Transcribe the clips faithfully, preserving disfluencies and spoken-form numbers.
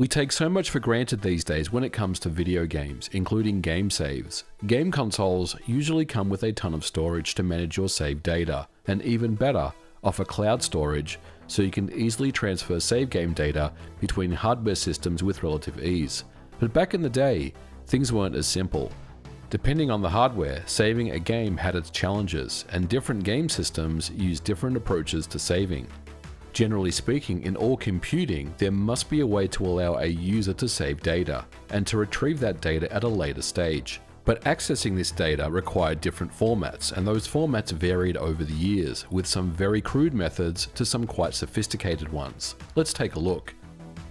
We take so much for granted these days when it comes to video games, including game saves. Game consoles usually come with a ton of storage to manage your saved data, and even better, offer cloud storage, so you can easily transfer save game data between hardware systems with relative ease. But back in the day, things weren't as simple. Depending on the hardware, saving a game had its challenges, and different game systems used different approaches to saving. Generally speaking, in all computing, there must be a way to allow a user to save data, and to retrieve that data at a later stage. But accessing this data required different formats, and those formats varied over the years, with some very crude methods to some quite sophisticated ones. Let's take a look.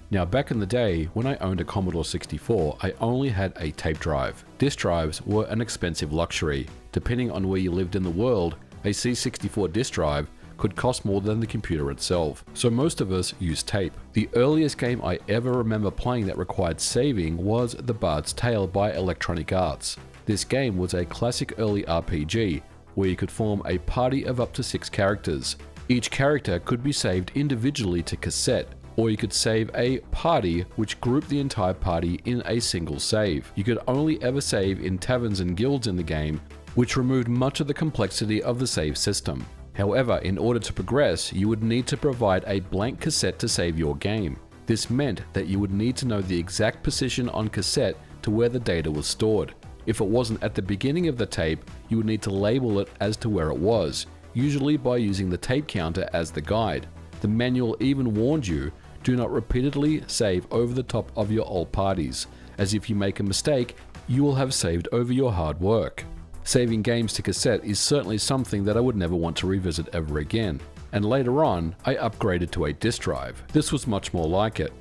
Now, back in the day, when I owned a Commodore sixty-four, I only had a tape drive. Disk drives were an expensive luxury. Depending on where you lived in the world, a C sixty-four disk drive could cost more than the computer itself, so most of us used tape. The earliest game I ever remember playing that required saving was The Bard's Tale by Electronic Arts. This game was a classic early R P G, where you could form a party of up to six characters. Each character could be saved individually to cassette, or you could save a party, which grouped the entire party in a single save. You could only ever save in taverns and guilds in the game, which removed much of the complexity of the save system. However, in order to progress, you would need to provide a blank cassette to save your game. This meant that you would need to know the exact position on cassette to where the data was stored. If it wasn't at the beginning of the tape, you would need to label it as to where it was, usually by using the tape counter as the guide. The manual even warned you, do not repeatedly save over the top of your old parties, as if you make a mistake, you will have saved over your hard work. Saving games to cassette is certainly something that I would never want to revisit ever again, and later on, I upgraded to a disk drive. This was much more like it.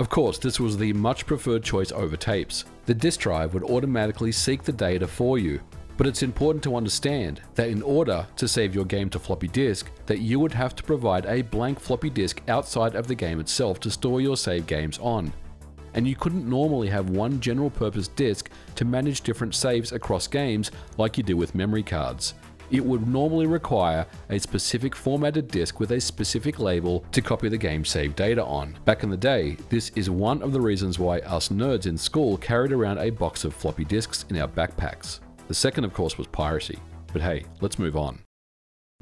Of course, this was the much preferred choice over tapes. The disk drive would automatically seek the data for you, but it's important to understand that in order to save your game to floppy disk, that you would have to provide a blank floppy disk outside of the game itself to store your save games on. And you couldn't normally have one general purpose disk to manage different saves across games like you do with memory cards. It would normally require a specific formatted disk with a specific label to copy the game's save data on. Back in the day, this is one of the reasons why us nerds in school carried around a box of floppy disks in our backpacks. The second, of course, was piracy. But hey, let's move on.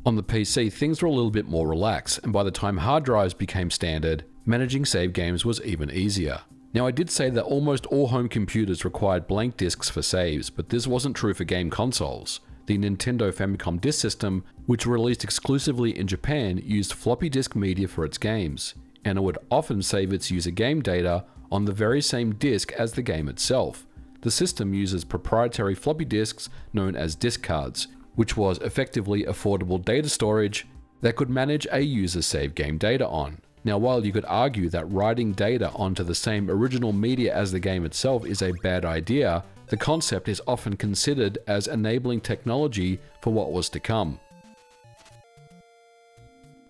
On the P C, things were a little bit more relaxed, and by the time hard drives became standard, managing save games was even easier. Now, I did say that almost all home computers required blank discs for saves, but this wasn't true for game consoles. The Nintendo Famicom Disk System, which released exclusively in Japan, used floppy disk media for its games, and it would often save its user game data on the very same disc as the game itself. The system uses proprietary floppy disks known as disk cards, which was effectively affordable data storage that could manage a user's save game data on. Now, while you could argue that writing data onto the same original media as the game itself is a bad idea, the concept is often considered as enabling technology for what was to come.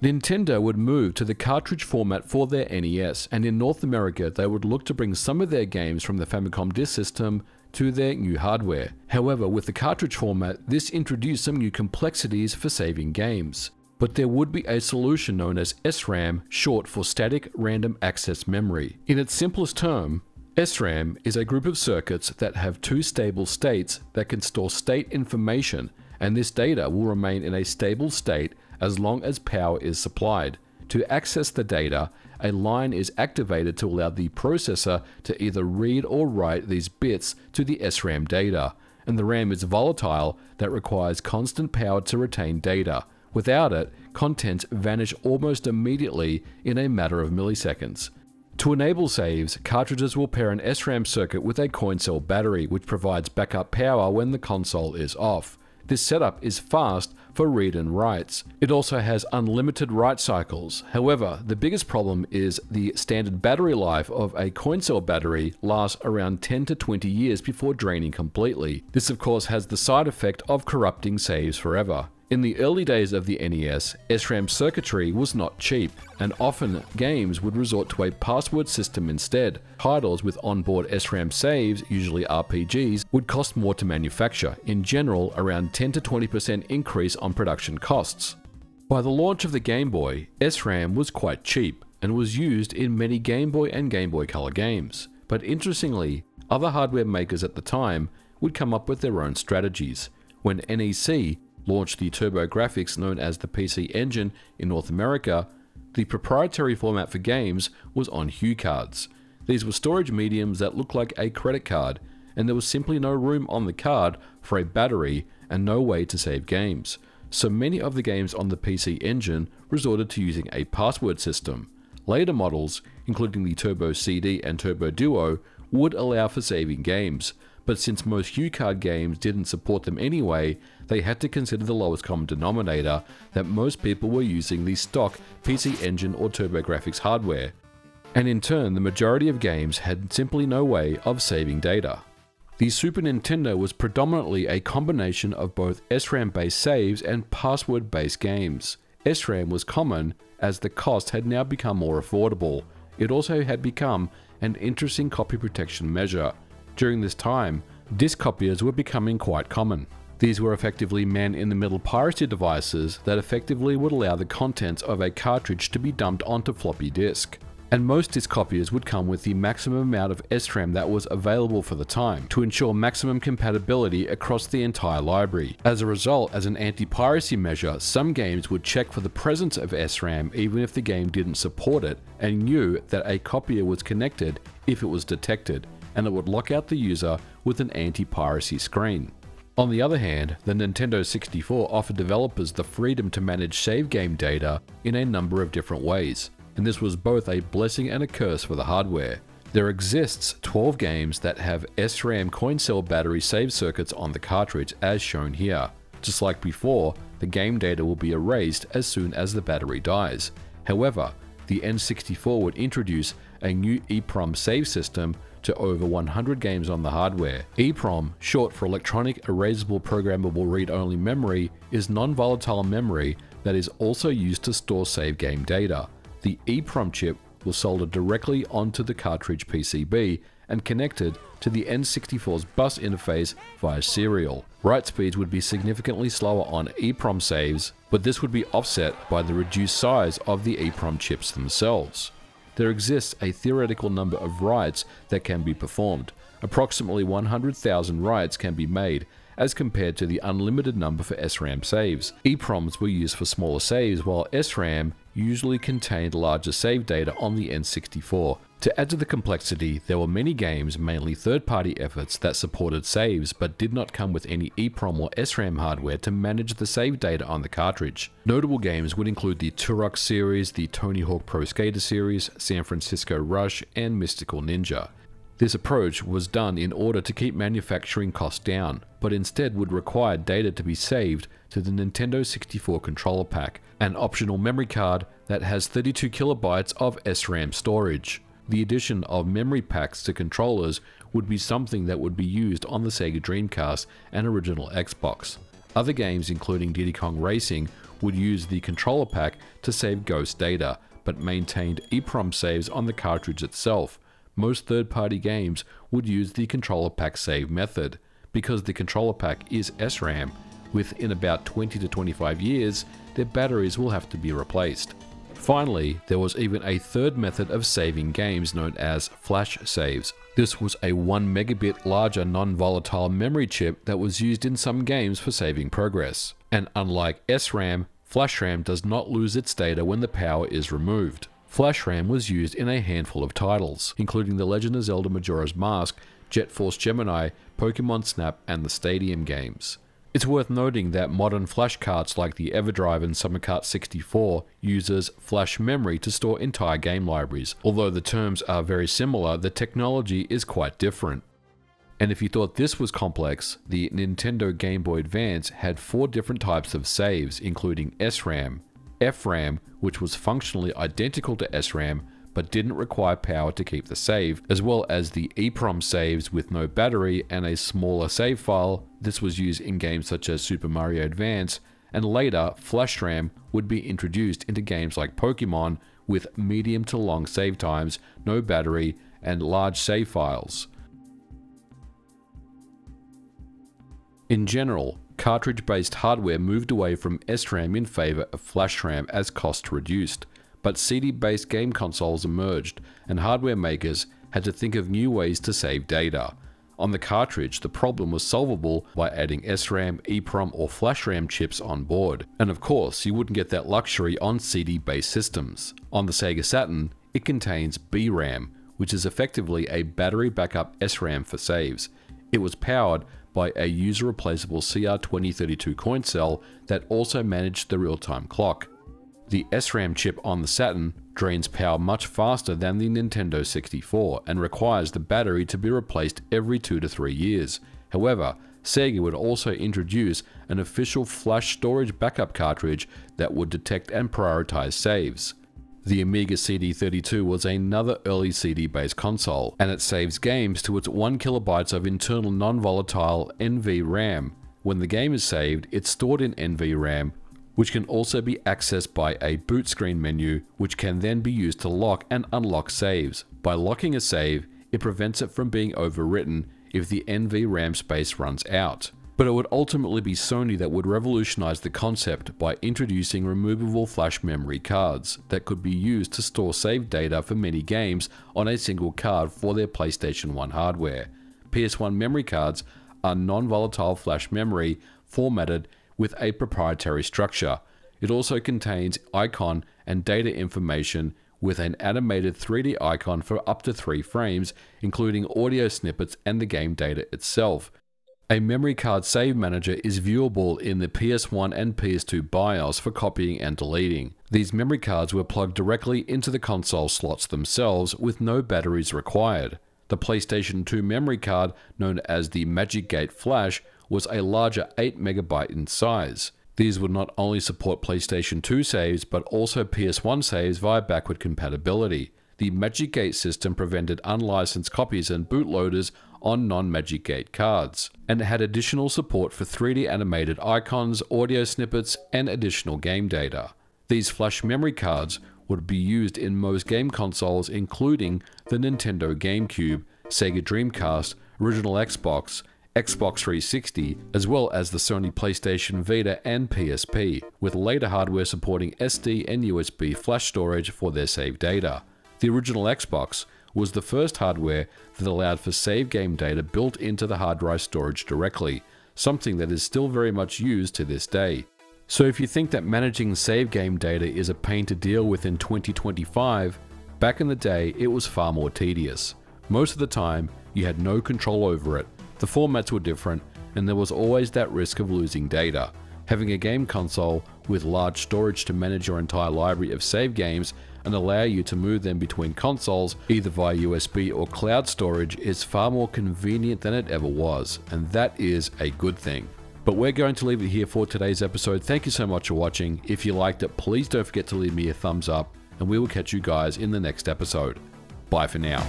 Nintendo would move to the cartridge format for their N E S, and in North America they would look to bring some of their games from the Famicom Disk System to their new hardware. However, with the cartridge format, this introduced some new complexities for saving games. But there would be a solution known as S RAM, short for Static Random Access Memory. In its simplest term, S RAM is a group of circuits that have two stable states that can store state information, and this data will remain in a stable state as long as power is supplied. To access the data, a line is activated to allow the processor to either read or write these bits to the S RAM data, and the RAM is volatile that requires constant power to retain data. Without it, contents vanish almost immediately in a matter of milliseconds. To enable saves, cartridges will pair an S RAM circuit with a coin cell battery, which provides backup power when the console is off. This setup is fast for read and writes. It also has unlimited write cycles. However, the biggest problem is the standard battery life of a coin cell battery lasts around ten to twenty years before draining completely. This, of course, has the side effect of corrupting saves forever. In the early days of the N E S, S RAM circuitry was not cheap, and often games would resort to a password system instead. Titles with onboard S RAM saves, usually R P Gs, would cost more to manufacture, in general around ten to twenty percent increase on production costs. By the launch of the Game Boy, S RAM was quite cheap, and was used in many Game Boy and Game Boy Color games. But interestingly, other hardware makers at the time would come up with their own strategies. When N E C launched the TurboGrafx, known as the P C Engine, in North America, the proprietary format for games was on HuCards. These were storage mediums that looked like a credit card, and there was simply no room on the card for a battery and no way to save games. So many of the games on the P C Engine resorted to using a password system. Later models, including the Turbo C D and Turbo Duo, would allow for saving games, but since most HuCard games didn't support them anyway, they had to consider the lowest common denominator that most people were using the stock P C Engine or TurboGrafx hardware, and in turn the majority of games had simply no way of saving data. The Super Nintendo was predominantly a combination of both S RAM-based saves and password-based games. S RAM was common as the cost had now become more affordable. It also had become an interesting copy protection measure. During this time, disc copiers were becoming quite common. These were effectively man-in-the-middle piracy devices that effectively would allow the contents of a cartridge to be dumped onto floppy disk. And most disk copiers would come with the maximum amount of S RAM that was available for the time, to ensure maximum compatibility across the entire library. As a result, as an anti-piracy measure, some games would check for the presence of S RAM even if the game didn't support it, and knew that a copier was connected if it was detected, and it would lock out the user with an anti-piracy screen. On the other hand, the Nintendo sixty-four offered developers the freedom to manage save game data in a number of different ways. And this was both a blessing and a curse for the hardware. There exists twelve games that have S RAM coin cell battery save circuits on the cartridge as shown here. Just like before, the game data will be erased as soon as the battery dies. However, the N sixty-four would introduce a new EEPROM save system to over one hundred games on the hardware. EEPROM, short for Electronic Erasable Programmable Read-Only Memory, is non-volatile memory that is also used to store save game data. The EEPROM chip was soldered directly onto the cartridge P C B and connected to the N sixty-four's bus interface via serial. Write speeds would be significantly slower on EEPROM saves, but this would be offset by the reduced size of the EEPROM chips themselves. There exists a theoretical number of writes that can be performed. Approximately one hundred thousand writes can be made, as compared to the unlimited number for S RAM saves. EEPROMs were used for smaller saves, while S RAM usually contained larger save data on the N sixty-four. To add to the complexity, there were many games, mainly third-party efforts, that supported saves but did not come with any EEPROM or S RAM hardware to manage the save data on the cartridge. Notable games would include the Turok series, the Tony Hawk Pro Skater series, San Francisco Rush, and Mystical Ninja. This approach was done in order to keep manufacturing costs down, but instead would require data to be saved to the Nintendo sixty-four controller pack, an optional memory card that has thirty-two kilobytes of S RAM storage. The addition of memory packs to controllers would be something that would be used on the Sega Dreamcast and original Xbox. Other games, including Diddy Kong Racing, would use the controller pack to save ghost data, but maintained EEPROM saves on the cartridge itself. Most third-party games would use the controller pack save method. Because the controller pack is S RAM, within about twenty to twenty-five years, their batteries will have to be replaced. Finally, there was even a third method of saving games known as flash saves. This was a one megabit larger non-volatile memory chip that was used in some games for saving progress. And unlike S RAM, Flash RAM does not lose its data when the power is removed. Flash RAM was used in a handful of titles, including The Legend of Zelda Majora's Mask, Jet Force Gemini, Pokemon Snap, and the Stadium games. It's worth noting that modern flash carts like the EverDrive and SummerCart sixty-four uses flash memory to store entire game libraries. Although the terms are very similar, the technology is quite different. And if you thought this was complex, the Nintendo Game Boy Advance had four different types of saves, including S RAM, EEPROM, which was functionally identical to S RAM but didn't require power to keep the save, as well as the EEPROM saves with no battery and a smaller save file. This was used in games such as Super Mario Advance, and later Flash RAM would be introduced into games like Pokemon with medium to long save times, no battery, and large save files. In general, cartridge-based hardware moved away from S RAM in favor of Flash RAM as cost reduced, but C D-based game consoles emerged, and hardware makers had to think of new ways to save data. On the cartridge, the problem was solvable by adding S RAM, EEPROM or Flash RAM chips on board, and of course you wouldn't get that luxury on C D-based systems. On the Sega Saturn, it contains B RAM, which is effectively a battery backup S RAM for saves. It was powered by a user-replaceable C R twenty thirty-two coin cell that also managed the real-time clock. The S RAM chip on the Saturn drains power much faster than the Nintendo sixty-four and requires the battery to be replaced every two to three years. However, Sega would also introduce an official flash storage backup cartridge that would detect and prioritize saves. The Amiga C D thirty-two was another early C D-based console, and it saves games to its one kilobyte of internal non-volatile N V RAM. When the game is saved, it's stored in N V RAM, which can also be accessed by a boot screen menu, which can then be used to lock and unlock saves. By locking a save, it prevents it from being overwritten if the N V RAM space runs out. But it would ultimately be Sony that would revolutionize the concept by introducing removable flash memory cards that could be used to store saved data for many games on a single card for their PlayStation one hardware. P S one memory cards are non-volatile flash memory formatted with a proprietary structure. It also contains icon and data information with an animated three D icon for up to three frames, including audio snippets and the game data itself. A memory card save manager is viewable in the P S one and P S two BIOS for copying and deleting. These memory cards were plugged directly into the console slots themselves with no batteries required. The PlayStation two memory card, known as the Magic Gate Flash, was a larger eight megabyte in size. These would not only support PlayStation two saves, but also P S one saves via backward compatibility. The Magic Gate system prevented unlicensed copies and bootloaders on non-Magic Gate cards, and it had additional support for three D animated icons, audio snippets, and additional game data. These flash memory cards would be used in most game consoles, including the Nintendo GameCube, Sega Dreamcast, original Xbox, Xbox three sixty, as well as the Sony PlayStation Vita and P S P, with later hardware supporting S D and U S B flash storage for their save data. The original Xbox was the first hardware that allowed for save game data built into the hard drive storage directly, something that is still very much used to this day. So if you think that managing save game data is a pain to deal with in twenty twenty-five, back in the day it was far more tedious. Most of the time, you had no control over it. The formats were different, and there was always that risk of losing data. Having a game console with large storage to manage your entire library of save games and allow you to move them between consoles either via U S B or cloud storage is far more convenient than it ever was, and that is a good thing. But we're going to leave it here for today's episode. Thank you so much for watching. If you liked it, please don't forget to leave me a thumbs up, and we will catch you guys in the next episode. Bye for now.